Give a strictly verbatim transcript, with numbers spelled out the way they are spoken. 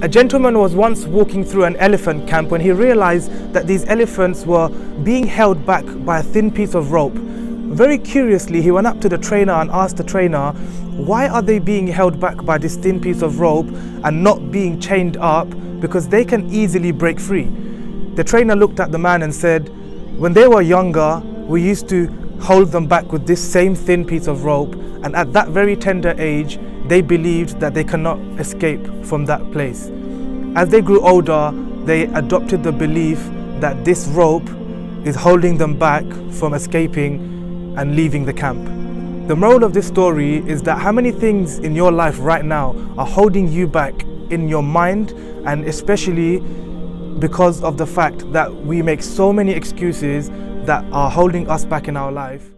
A gentleman was once walking through an elephant camp when he realized that these elephants were being held back by a thin piece of rope. Very curiously, he went up to the trainer and asked the trainer, why are they being held back by this thin piece of rope and not being chained up, because they can easily break free? The trainer looked at the man and said, when they were younger, we used to hold them back with this same thin piece of rope, and at that very tender age, they believed that they cannot escape from that place. As they grew older, they adopted the belief that this rope is holding them back from escaping and leaving the camp. The moral of this story is that how many things in your life right now are holding you back in your mind, and especially because of the fact that we make so many excuses that are holding us back in our life.